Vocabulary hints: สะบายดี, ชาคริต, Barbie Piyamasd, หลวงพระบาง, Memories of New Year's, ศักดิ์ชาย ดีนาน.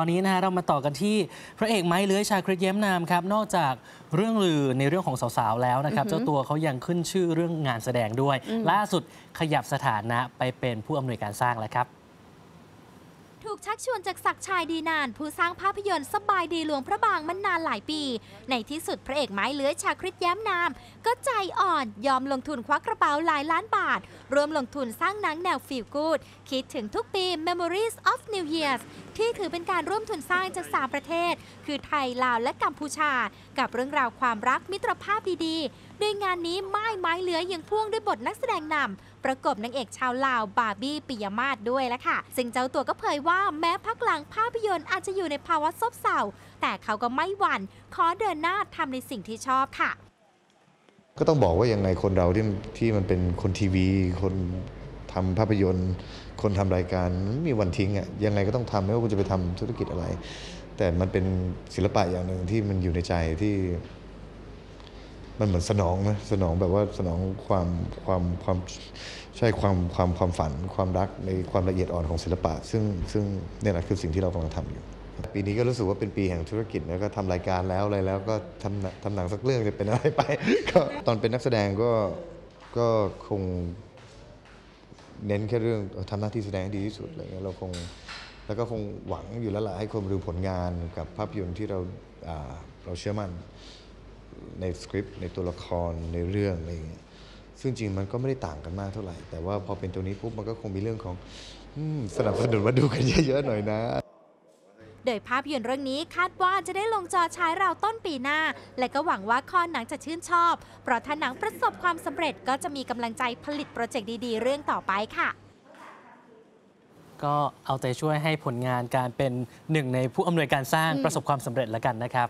ตอนนี้นะฮะเรามาต่อกันที่พระเอกไม้เลื้อยชาคริตเย้มนามครับนอกจากเรื่องลือในเรื่องของสาวๆแล้วนะครับเจ้าตัวเขายังขึ้นชื่อเรื่องงานแสดงด้วยล่าสุดขยับสถานะไปเป็นผู้อำนวยการสร้างแล้วครับถูกชักชวนจากศักดิ์ชัยดีนานผู้สร้างภาพยนตร์สบายดีหลวงพระบางมานานหลายปีในที่สุดพระเอกไม้เลื้อยชาคริตเย้มนามก็ใจอ่อนยอมลงทุนควักกระเป๋าหลายล้านบาทรวมลงทุนสร้างหนังแนวฟีลกู๊ดคิดถึงทุกปี Memories of New Year's ที่ถือเป็นการร่วมทุนสร้างจาก3ประเทศคือไทยลาวและกัมพูชากับเรื่องราวความรักมิตรภาพดีๆโดยงานนี้ไม้เลื้อยยังพ่วงด้วยบทนักแสดงนำประกบนางเอกชาวลาวบาร์บี้ปิยมาศด้วยละค่ะซึ่งเจ้าตัวก็เผยว่าแม้พักหลังภาพยนตร์อาจจะอยู่ในภาวะซบเซาแต่เขาก็ไม่หวั่นขอเดินหน้าทำในสิ่งที่ชอบค่ะก็ต้องบอกว่ายังไงคนเราที่มันเป็นคนทีวีคนทำภาพยนตร์คนทำรายการมีวันทิ้งอ่ะยังไงก็ต้องทำไม่ว่าคุณจะไปทำธุรกิจอะไรแต่มันเป็นศิลปะอย่างหนึ่งที่มันอยู่ในใจที่มันเหมือนสนองแบบว่าสนองความฝันความรักในความละเอียดอ่อนของศิลปะซึ่งเนี่ยแหละคือสิ่งที่เรากำลังทำอยู่ปีนี้ก็รู้สึกว่าเป็นปีแห่งธุรกิจแล้วก็ทำรายการแล้วอะไรแล้วก็ทำหนังสักเรื่องจะเป็นอะไรไปก็ตอนเป็นนักแสดงก็คงเน้นแค่เรื่องทำหน้าที่แสดงดีที่สุดอะไรเงี้ยเราคงหวังอยู่แล้วล่ะให้คนดูผลงานกับภาพยนตร์ที่เราเชื่อมั่นในสคริปต์ในตัวละครในเรื่องอะไรเงี้ยซึ่งจริงมันก็ไม่ได้ต่างกันมากเท่าไหร่แต่ว่าพอเป็นตัวนี้ปุ๊บมันก็คงมีเรื่องของสนับสนุนมาดูกันเยอะๆหน่อยนะโดยภาพยนตร์เรื่องนี้คาดว่าจะได้ลงจอฉายราวต้นปีหน้าและก็หวังว่าคอหนังจะชื่นชอบเพราะถ้าหนังประสบความสำเร็จก็จะมีกำลังใจผลิตโปรเจกต์ดีๆเรื่องต่อไปค่ะก็เอาใจช่วยให้ผลงานการเป็นหนึ่งในผู้อำนวยการสร้างประสบความสำเร็จแล้วกันนะครับ